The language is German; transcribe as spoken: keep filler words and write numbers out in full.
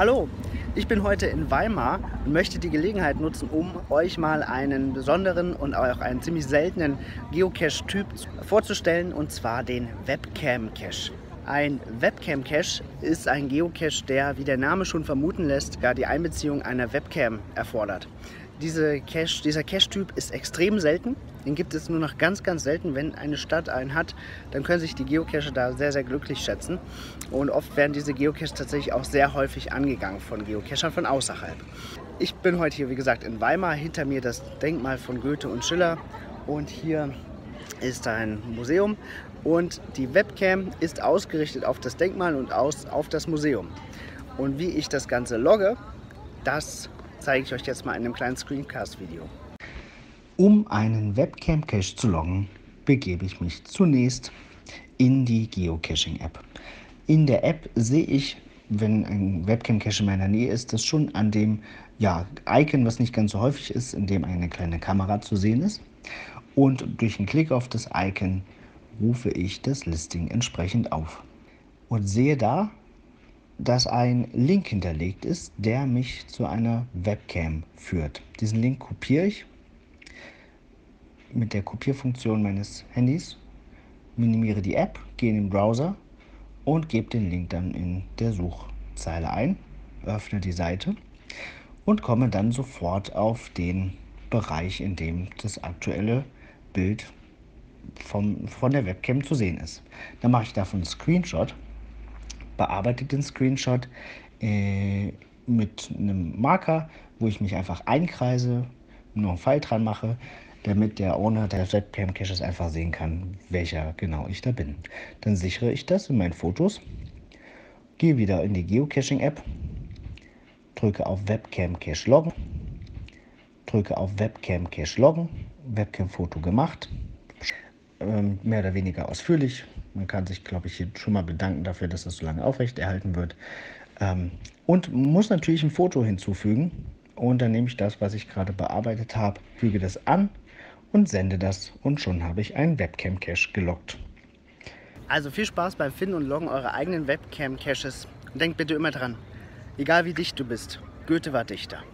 Hallo, ich bin heute in Weimar und möchte die Gelegenheit nutzen, um euch mal einen besonderen und auch einen ziemlich seltenen Geocache-Typ vorzustellen, und zwar den Webcam-Cache. Ein Webcam-Cache ist ein Geocache, der, wie der Name schon vermuten lässt, gar die Einbeziehung einer Webcam erfordert. Diese Cache, dieser Cache-Typ ist extrem selten, den gibt es nur noch ganz, ganz selten. Wenn eine Stadt einen hat, dann können sich die Geocache da sehr, sehr glücklich schätzen. Und oft werden diese Geocache tatsächlich auch sehr häufig angegangen von Geocachern von außerhalb. Ich bin heute hier, wie gesagt, in Weimar, hinter mir das Denkmal von Goethe und Schiller, und hier ist ein Museum, und die Webcam ist ausgerichtet auf das Denkmal und aus, auf das Museum. Und wie ich das Ganze logge, das zeige ich euch jetzt mal in einem kleinen Screencast-Video. Um einen Webcam-Cache zu loggen, begebe ich mich zunächst in die Geocaching-App. In der App sehe ich, wenn ein Webcam-Cache in meiner Nähe ist, das schon an dem ja, Icon, was nicht ganz so häufig ist, in dem eine kleine Kamera zu sehen ist. Und durch einen Klick auf das Icon rufe ich das Listing entsprechend auf und sehe da, dass ein Link hinterlegt ist, der mich zu einer Webcam führt. Diesen Link kopiere ich mit der Kopierfunktion meines Handys, minimiere die App, gehe in den Browser und gebe den Link dann in der Suchzeile ein, öffne die Seite und komme dann sofort auf den Bereich, in dem das aktuelle Bild vom, von der Webcam zu sehen ist. Dann mache ich davon einen Screenshot, bearbeite den Screenshot äh, mit einem Marker, wo ich mich einfach einkreise, noch einen Pfeil dran mache, damit der Owner der Webcam-Caches einfach sehen kann, welcher genau ich da bin. Dann sichere ich das in meinen Fotos, gehe wieder in die Geocaching-App, drücke auf Webcam-Cache loggen, drücke auf Webcam-Cache loggen, Webcam-Foto gemacht, mehr oder weniger ausführlich. Man kann sich, glaube ich, hier schon mal bedanken dafür, dass das so lange aufrechterhalten wird. Ähm, und muss natürlich ein Foto hinzufügen. Und dann nehme ich das, was ich gerade bearbeitet habe, füge das an und sende das. Und schon habe ich einen Webcam-Cache gelockt. Also viel Spaß beim Finden und Loggen eurer eigenen Webcam-Caches. Und denkt bitte immer dran, egal wie dicht du bist, Goethe war Dichter.